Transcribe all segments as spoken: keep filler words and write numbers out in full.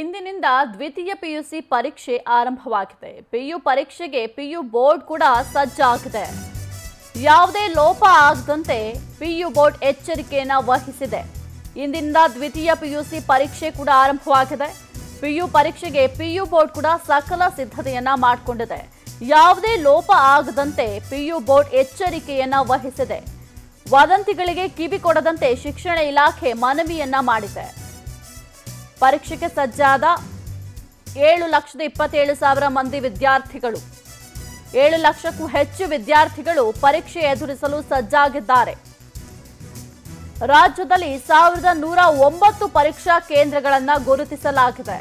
ಇಂದಿನಿಂದ ದ್ವಿತೀಯ ಪಿಯುಸಿ ಪರೀಕ್ಷೆ ಆರಂಭವಾಗಿದೆ। ಪಿಯು ಪರೀಕ್ಷೆಗೆ ಪಿಯು ಬೋರ್ಡ್ ಕೂಡ ಸಜ್ಜಾಗಿದೆ। ಯಾವುದೇ ಲೋಪ ಆಗದಂತೆ ಪಿಯು ಬೋರ್ಡ್ ಎಚ್ಚರಿಕೆಯನ್ನು ವಹಿಸಿದೆ। ಇಂದಿನಿಂದ ದ್ವಿತೀಯ ಪಿಯುಸಿ ಪರೀಕ್ಷೆ ಕೂಡ ಆರಂಭವಾಗಿದೆ। ಪಿಯು ಪರೀಕ್ಷೆಗೆ ಪಿಯು ಬೋರ್ಡ್ ಕೂಡ ಸಕಲ ಸಿದ್ಧತೆಯನ್ನು ಮಾಡಿಕೊಂಡಿದೆ। ಯಾವುದೇ ಲೋಪ ಆಗದಂತೆ ಪಿಯು ಬೋರ್ಡ್ ಎಚ್ಚರಿಕೆಯನ್ನು ವಹಿಸಿದೆ। ವದಂತಿಗಳಿಗೆ ಕಿವಿ ಕೊಡದಂತೆ ಶಿಕ್ಷಣ ಇಲಾಖೆ ಮನವಿಯನ್ನು ಮಾಡಿದೆ। ಪರೀಕ್ಷೆಗೆ ಸಜ್ಜಾದ ಏಳು ಲಕ್ಷದ ಇಪ್ಪತ್ತೇಳು ಸಾವಿರ ಮಂದಿ ವಿದ್ಯಾರ್ಥಿಗಳು ಏಳು ಲಕ್ಷಕ್ಕೂ ಹೆಚ್ಚು ವಿದ್ಯಾರ್ಥಿಗಳು ಪರೀಕ್ಷೆ ಎದುರಿಸಲು ಸಜ್ಜಾಗಿದ್ದಾರೆ। ರಾಜ್ಯದಲ್ಲಿ ಸಾವಿರದ ನೂರ ಒಂಬತ್ತು ಪರೀಕ್ಷಾ ಕೇಂದ್ರಗಳನ್ನು ಗುರುತಿಸಲಾಗಿದೆ।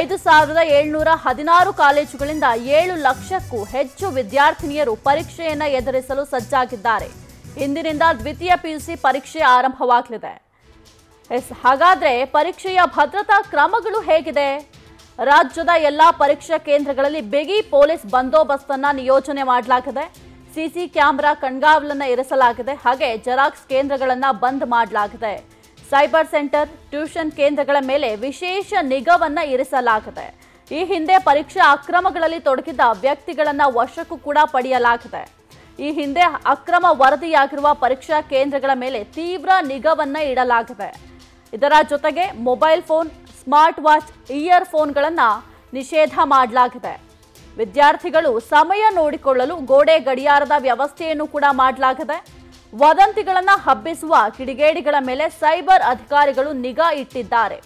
ಐದು ಸಾವಿರದ ಏಳುನೂರ ಹದಿನಾರು ಕಾಲೇಜುಗಳಿಂದ ಏಳು ಲಕ್ಷಕ್ಕೂ ಹೆಚ್ಚು ವಿದ್ಯಾರ್ಥಿನಿಯರು ಪರೀಕ್ಷೆಯನ್ನು ಎದುರಿಸಲು ಸಜ್ಜಾಗಿದ್ದಾರೆ। ಇಂದಿನಿಂದ ದ್ವಿತೀಯ ಪಿಯುಸಿ ಪರೀಕ್ಷೆ ಆರಂಭವಾಗಲಿದೆ। ಹಾಗಾದ್ರೆ ಪರೀಕ್ಷೆಯ ಭದ್ರತಾ ಕ್ರಮಗಳು ಹೇಗಿದೆ? ರಾಜ್ಯದ ಎಲ್ಲ ಪರೀಕ್ಷಾ ಕೇಂದ್ರಗಳಲ್ಲಿ ಬಿಗಿ ಪೊಲೀಸ್ ಬಂದೋಬಸ್ತನ್ನು ನಿಯೋಜನೆ ಮಾಡಲಾಗಿದೆ। ಸಿಸಿ ಕ್ಯಾಮೆರಾ ಕಣ್ಗಾವಲನ್ನು ಇರಿಸಲಾಗಿದೆ। ಹಾಗೆ ಜೆರಾಕ್ಸ್ ಕೇಂದ್ರಗಳನ್ನು ಬಂದ್ ಮಾಡಲಾಗಿದೆ। ಸೈಬರ್ ಸೆಂಟರ್, ಟ್ಯೂಷನ್ ಕೇಂದ್ರಗಳ ಮೇಲೆ ವಿಶೇಷ ನಿಗಾವನ್ನು ಇರಿಸಲಾಗಿದೆ। ಈ ಹಿಂದೆ ಪರೀಕ್ಷಾ ಅಕ್ರಮಗಳಲ್ಲಿ ತೊಡಗಿದ್ದ ವ್ಯಕ್ತಿಗಳನ್ನು ವಶಕ್ಕೂ ಕೂಡ ಪಡೆಯಲಾಗಿದೆ। ಈ ಹಿಂದೆ ಅಕ್ರಮ ವರದಿಯಾಗಿರುವ ಪರೀಕ್ಷಾ ಕೇಂದ್ರಗಳ ಮೇಲೆ ತೀವ್ರ ನಿಗಾವನ್ನು ಇಡಲಾಗಿದೆ। ಇದರ ಜೊತೆಗೆ mobile phone, smart watch, ear ಫೋನ್ಗಳನ್ನು ನಿಷೇಧ ಮಾಡಲಾಗಿದೆ। ವಿದ್ಯಾರ್ಥಿಗಳು ಸಮಯ ನೋಡಿಕೊಳ್ಳಲು ಗೋಡೆ ಗಡಿಯಾರದ ವ್ಯವಸ್ಥೆಯನ್ನು ಕೂಡ ಮಾಡಲಾಗಿದೆ। ವದಂತಿಗಳನ್ನು ಹಬ್ಬಿಸುವ ಕಿಡಿಗೇಡಿಗಳ ಮೇಲೆ ಸೈಬರ್ ಅಧಿಕಾರಿಗಳು ನಿಗಾ ಇಟ್ಟಿದ್ದಾರೆ।